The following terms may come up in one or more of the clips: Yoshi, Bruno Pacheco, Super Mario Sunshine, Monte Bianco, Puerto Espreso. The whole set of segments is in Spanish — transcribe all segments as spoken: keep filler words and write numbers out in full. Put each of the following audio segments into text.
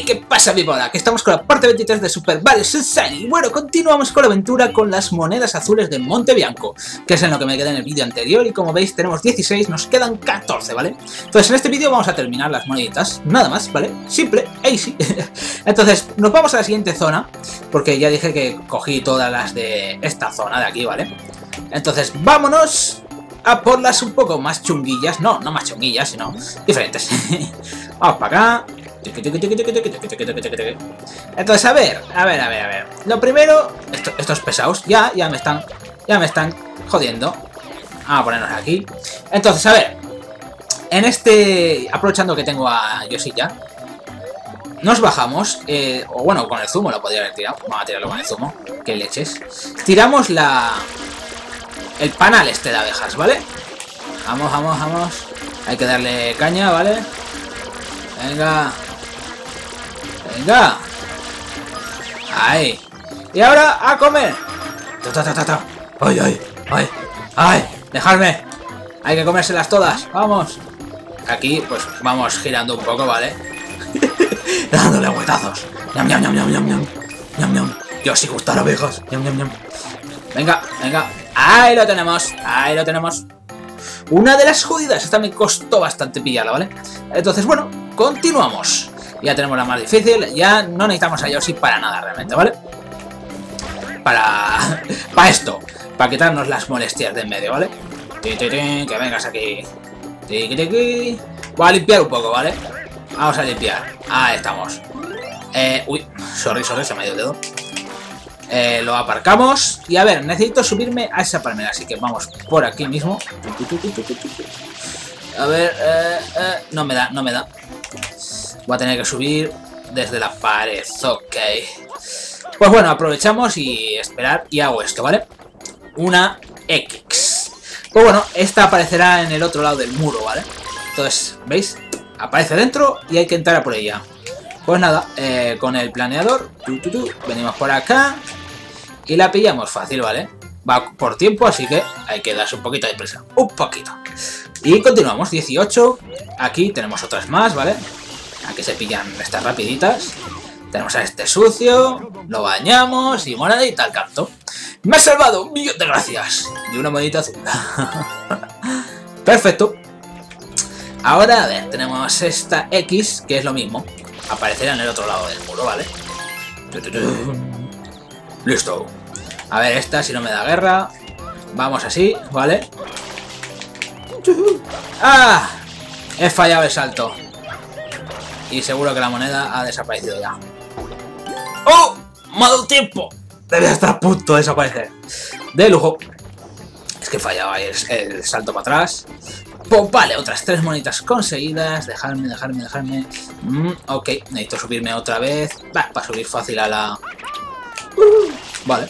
Hey, ¿qué pasa, mi bola? Que estamos con la parte veintitrés de Super Mario Sunshine. Y bueno, continuamos con la aventura con las monedas azules de Monte Bianco, que es en lo que me queda en el vídeo anterior. Y como veis, tenemos dieciséis, nos quedan catorce, ¿vale? Entonces, en este vídeo vamos a terminar las moneditas, nada más, ¿vale? Simple, easy. Entonces, nos vamos a la siguiente zona, porque ya dije que cogí todas las de esta zona de aquí, ¿vale? Entonces, vámonos a por las un poco más chunguillas. No, no más chunguillas, sino diferentes. Vamos para acá. Entonces, a ver, a ver, a ver, a ver. Lo primero, esto, estos pesados ya, ya me están, ya me están jodiendo. Vamos a ponernos aquí. Entonces, a ver, en este, aprovechando que tengo a Yoshi ya, nos bajamos, eh, o bueno, con el zumo lo podría haber tirado. Vamos a tirarlo con el zumo, que leches. Tiramos la, el panal este de abejas, ¿vale? Vamos, vamos, vamos. Hay que darle caña, ¿vale? Venga. Venga. Ahí. Y ahora a comer. Ay, ay, ay. Ay, dejadme. Hay que comérselas todas. Vamos. Aquí, pues vamos girando un poco, ¿vale? Dándole huetazos. Ñam, ñam, ñam, ñam, ñam, ñam, ñam. Yo sí gusto a las abejas. Ñam, ñam, ñam. Venga, venga. Ahí lo tenemos. Ahí lo tenemos. Una de las jodidas. Esta me costó bastante pillarla, ¿vale? Entonces, bueno, continuamos. Ya tenemos la más difícil, ya no necesitamos a Yoshi para nada realmente, ¿vale? Para... para esto, para quitarnos las molestias de en medio, ¿vale? Que vengas aquí. Voy a limpiar un poco, ¿vale? Vamos a limpiar. Ahí estamos. Eh, uy, sorry, sorry, se me ha ido el dedo. Eh, lo aparcamos. Y a ver, necesito subirme a esa palmera, así que vamos por aquí mismo. A ver, eh, eh, no me da, no me da. Voy a tener que subir desde la pared, ok. Pues bueno, aprovechamos y esperar y hago esto, ¿vale? Una X. Pues bueno, esta aparecerá en el otro lado del muro, ¿vale? Entonces, ¿veis? Aparece dentro y hay que entrar a por ella. Pues nada, eh, con el planeador, tu, tu, tu, venimos por acá y la pillamos fácil, ¿vale? Va por tiempo, así que hay que darse un poquito de prisa. Un poquito. Y continuamos, dieciocho. Aquí tenemos otras más, ¿vale? Aquí se pillan estas rapiditas. Tenemos a este sucio. Lo bañamos y monedita al canto. ¡Me he salvado! ¡Un millón de gracias! Y una monedita azul. Perfecto. Ahora, a ver, tenemos esta X, que es lo mismo. Aparecerá en el otro lado del muro, ¿vale? Listo. A ver, esta, si no me da guerra. Vamos así, ¿vale? ¡Ah! He fallado el salto. Y seguro que la moneda ha desaparecido ya. ¡Oh! ¡Me ha dado tiempo! Debía estar a punto de desaparecer. De lujo. Es que fallaba el, el salto para atrás. Pues vale, otras tres monitas conseguidas. Dejarme, dejarme, dejarme. Mm, ok, necesito subirme otra vez. Va, para subir fácil a la... Uh, vale.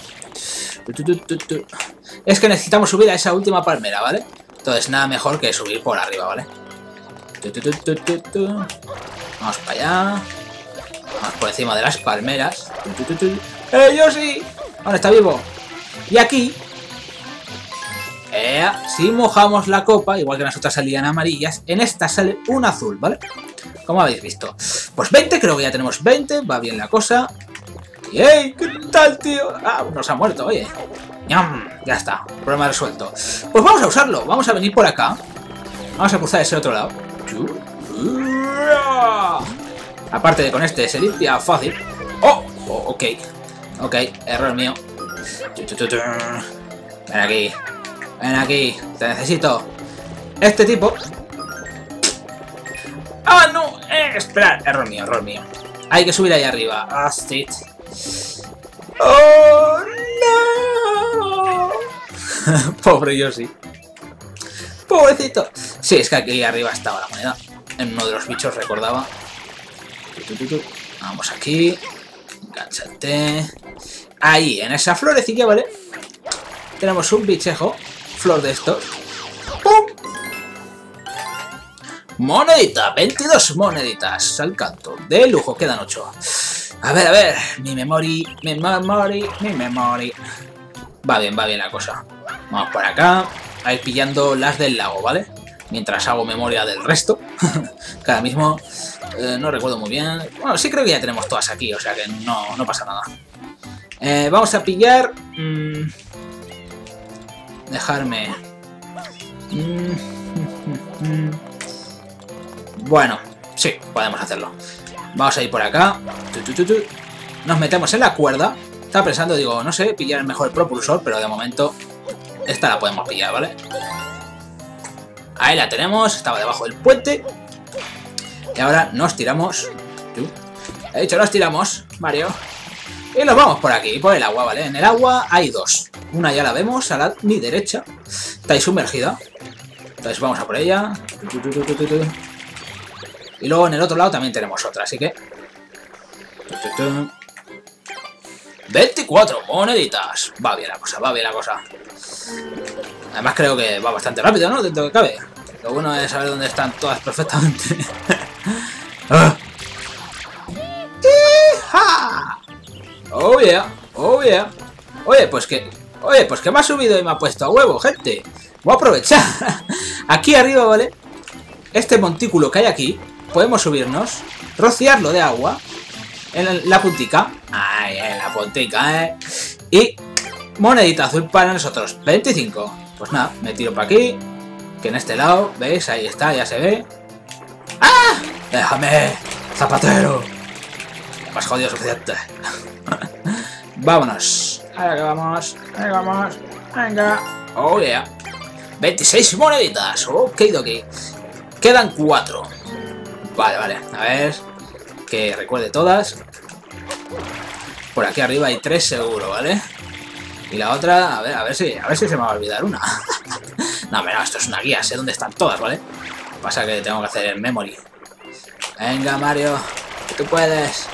Es que necesitamos subir a esa última palmera, ¿vale? Entonces nada mejor que subir por arriba, ¿vale? Tu, tu, tu, tu, tu. Vamos para allá. Vamos por encima de las palmeras. Tu, tu, tu, tu. ¡Eh, Yoshi! Ahora está vivo. Y aquí... Eh, si mojamos la copa, igual que en las otras salían amarillas, en esta sale un azul, ¿vale? Como habéis visto. Pues veinte, creo que ya tenemos veinte. Va bien la cosa. Y ¡ey! ¿Qué tal, tío? Ah, nos ha muerto, oye. Ya está, problema resuelto. Pues vamos a usarlo, vamos a venir por acá. Vamos a cruzar ese otro lado. Aparte de con este se limpia fácil. ¡Oh! Oh, ok. Ok, error mío. Ven aquí. Ven aquí, te necesito. Este tipo. ¡Ah, no! Eh, esperad, error mío, error mío. Hay que subir ahí arriba. ¡Oh, no! Pobre Yoshi. Pobrecito. Sí, es que aquí arriba estaba la moneda. En uno de los bichos recordaba. Vamos aquí. Enganchate. Ahí, en esa florecilla, ¿vale? Tenemos un bichejo. Flor de estos. ¡Pum! Monedita. veintidós moneditas al canto. De lujo. Quedan ocho. A ver, a ver. Mi memory. Mi memory. Mi memory. Va bien, va bien la cosa. Vamos por acá. A ir pillando las del lago, ¿vale? mientras hago memoria del resto. Que ahora mismo eh, no recuerdo muy bien. Bueno, sí creo que ya tenemos todas aquí, o sea que no, no pasa nada. Eh, vamos a pillar... Mmm, dejarme... Mmm, mmm, bueno, sí, podemos hacerlo. Vamos a ir por acá. Nos metemos en la cuerda. Estaba pensando, digo, no sé, pillar el mejor propulsor, pero de momento esta la podemos pillar, ¿vale? Ahí la tenemos, estaba debajo del puente. Y ahora nos tiramos. He dicho, nos tiramos, Mario. Y nos vamos por aquí, por el agua, ¿vale? En el agua hay dos. Una ya la vemos, a la, mi derecha. Está ahí sumergida. Entonces vamos a por ella. Y luego en el otro lado también tenemos otra, así que... veinticuatro moneditas. Va bien la cosa, va bien la cosa. Además creo que va bastante rápido, ¿no? Dentro que cabe. Lo bueno es saber dónde están todas perfectamente. Oh yeah, oh yeah. Oye, pues que... Oye, pues que me ha subido y me ha puesto a huevo, gente. Voy a aprovechar. Aquí arriba, ¿vale? Este montículo que hay aquí, podemos subirnos, rociarlo de agua en la puntica. Ay, en la puntica, eh. Y monedita azul para nosotros, veinticinco. Pues nada, me tiro para aquí, que en este lado, ¿veis? Ahí está, ya se ve. ¡Ah! ¡Déjame, zapatero! Me has jodido suficiente. Vámonos. Ahora que vamos, ahora que vamos. Venga. Oh yeah. veintiséis moneditas. Ok, ok. Quedan cuatro. Vale, vale. A ver. Que recuerde todas. Por aquí arriba hay tres seguro, ¿vale? Y la otra, a ver, a ver si. A ver si se me va a olvidar una. No, pero esto es una guía, sé dónde están todas, ¿vale? Lo que pasa es que tengo que hacer el memory. Venga, Mario. Que tú puedes.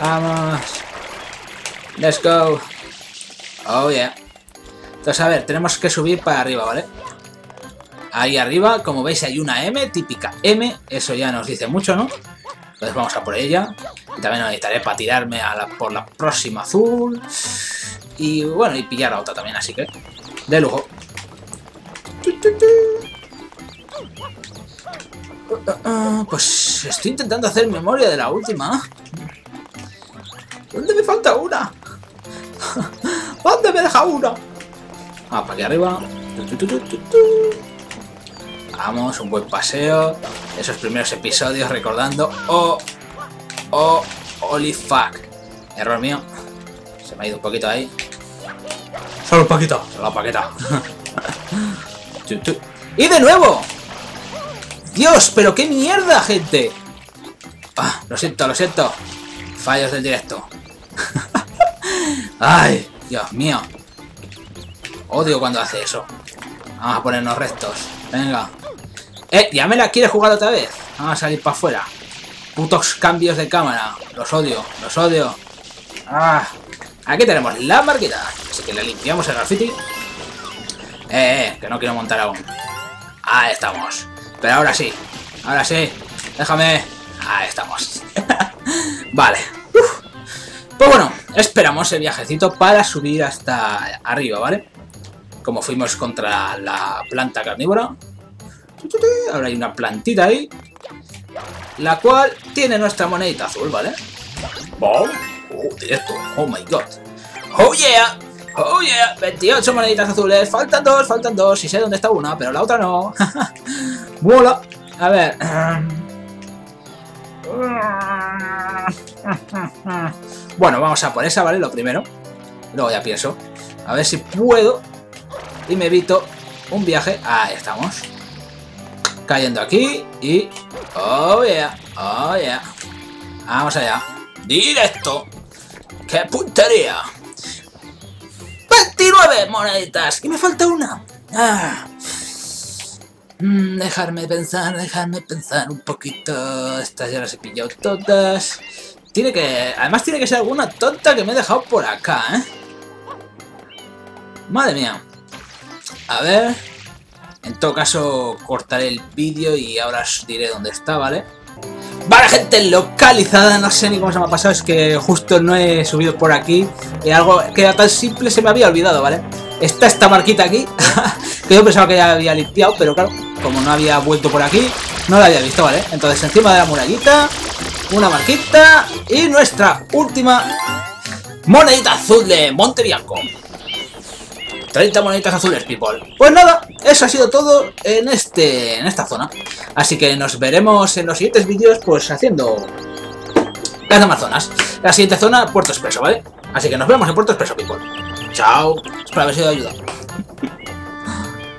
Vamos. Let's go. Oh yeah. Entonces, a ver, tenemos que subir para arriba, ¿vale? Ahí arriba, como veis, hay una M, típica M. Eso ya nos dice mucho, ¿no? Entonces vamos a por ella. También la necesitaré para tirarme a la, por la próxima azul. Y bueno, y pillar a otra también, así que... de lujo. Pues estoy intentando hacer memoria de la última. ¿Dónde me falta una? ¿Dónde me deja una? Ah, para aquí arriba. Vamos, un buen paseo. Esos primeros episodios recordando. Oh, oh, holy fuck. Error mío. Se me ha ido un poquito ahí. Solo un poquito. Solo un poquito. ¡Y de nuevo! ¡Dios, pero qué mierda, gente! Ah, lo siento, lo siento. Fallos del directo. ¡Ay, Dios mío! Odio cuando hace eso. Vamos a ponernos rectos. Venga. ¡Eh! ¡Ya me la quiere jugar otra vez! Vamos a salir para afuera. Putos cambios de cámara. Los odio, los odio. ¡Ah! Aquí tenemos la marquita. Así que le limpiamos el graffiti. ¡Eh, eh! Que no quiero montar aún. Ahí estamos. Pero ahora sí. Ahora sí. Déjame. Ahí estamos. Vale. Uf. Pues bueno, esperamos el viajecito para subir hasta arriba, ¿vale? Como fuimos contra la planta carnívora. Ahora hay una plantita ahí, la cual tiene nuestra monedita azul, ¿vale? ¡Oh! ¡Oh, directo! ¡Oh, my God! ¡Oh, yeah! ¡Oh, yeah! veintiocho moneditas azules. Faltan dos, faltan dos. Y sé dónde está una, pero la otra no. ¡Mola! A ver... Bueno, vamos a por esa, ¿vale? Lo primero. Luego ya pienso. A ver si puedo... y me evito un viaje. Ahí estamos. Cayendo aquí y... ¡Oh, yeah! ¡Oh, yeah! Vamos allá. ¡Directo! ¡Qué puntería! ¡veintinueve moneditas! ¡Y me falta una! Ah. Mm, dejarme pensar, dejarme pensar un poquito. Estas ya las he pillado todas. Tiene que... Además tiene que ser alguna tonta que me he dejado por acá, ¿eh? Madre mía. A ver, en todo caso cortaré el vídeo y ahora os diré dónde está, ¿vale? Vale, gente, localizada, no sé ni cómo se me ha pasado, es que justo no he subido por aquí y algo que era tan simple se me había olvidado, ¿vale? Está esta marquita aquí, que yo pensaba que ya había limpiado, pero claro, como no había vuelto por aquí, no la había visto, ¿vale? Entonces encima de la murallita, una marquita y nuestra última monedita azul de Monte Bianco. treinta moneditas azules, people. Pues nada, eso ha sido todo en, este, en esta zona. Así que nos veremos en los siguientes vídeos, pues haciendo las demás zonas. La siguiente zona, Puerto Espreso, ¿vale? Así que nos vemos en Puerto Espreso, people. Chao, espero haber sido de ayuda.